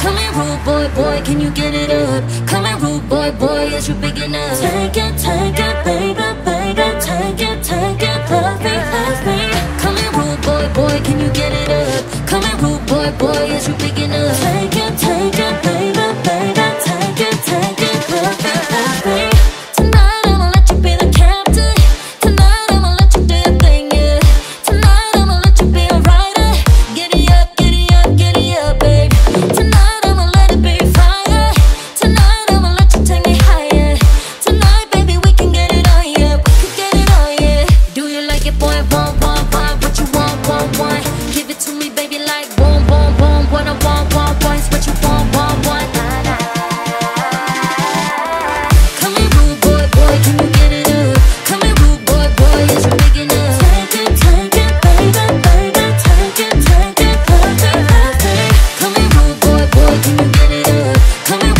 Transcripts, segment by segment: Come here, rude boy, boy, can you get it up? Come here, rude boy, boy, is you big enough? Take it, baby, baby, take it, love me, come here, rude boy, boy, can you get it up? Come here, rude boy, boy, is you big enough? Take it, baby, baby, take it, love me. Tonight I'ma let you be the captain. Tonight I'ma let you do your thing, yeah. Tonight I'ma let you be a writer. Giddy up, giddy up, giddy up, babe. Tonight fire. Tonight I'ma let you take me higher. Tonight, baby, we can get it on, yeah. We can get it on, yeah. Do you like it, boy? Want, what you want. Give it to me, baby, like boom, boom, boom. What I want, it's what you want. Come here, rude boy, boy, can you get it up? Come here, rude boy, boy, is you big enough? Take it, baby, baby, take it, perfect. Come here, rude boy, boy, can you get it up? Come here,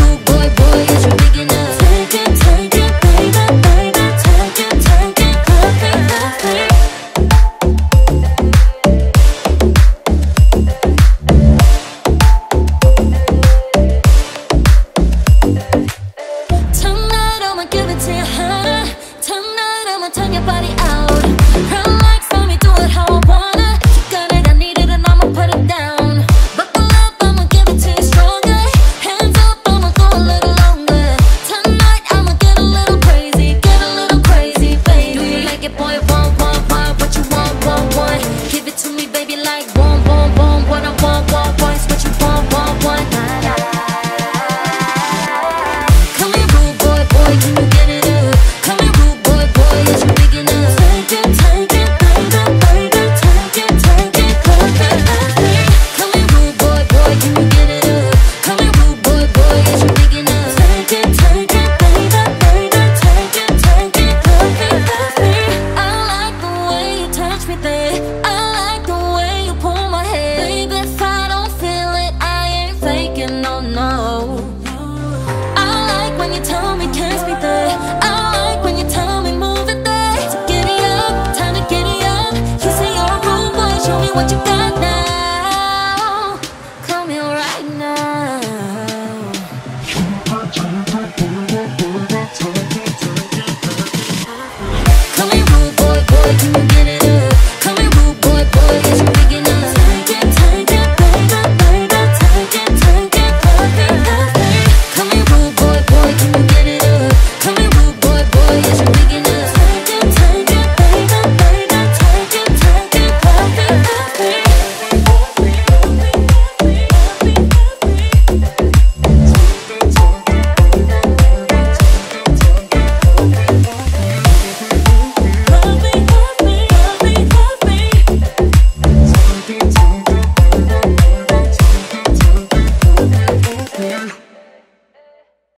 rude boy, boy, is you big enough? Take it, baby, baby, take it, perfect. Tonight I'ma give it to you harder. Tonight I'ma turn your body out. Relax, let me do it how I wanna. You got it, I need it, and I'ma put it down. Buckle up, I'ma give it to you stronger. Hands up, I'ma go a little longer. Tonight I'ma get a little crazy, baby. Do you like it, boy? Want, what you want. Give it to me, baby, like boom. What I want, it's what you want. Come here, rude boy, boy, can you get it up? Come here, rude boy, boy, is you big enough? Take it, baby, baby, take it, perfect. Come here, rude boy, boy, can you get it up? Come here, rude boy, boy, is you big enough? Take it, baby, baby, take it, perfect. I like the way you touch me there. I like the way you pull my hair. Baby, if I don't feel it, I ain't faking, no, no. I like when you tell me kiss me there. I like when you tell me move it there. So giddy up, time to giddy up. You say you're a rude boy, show me what you got.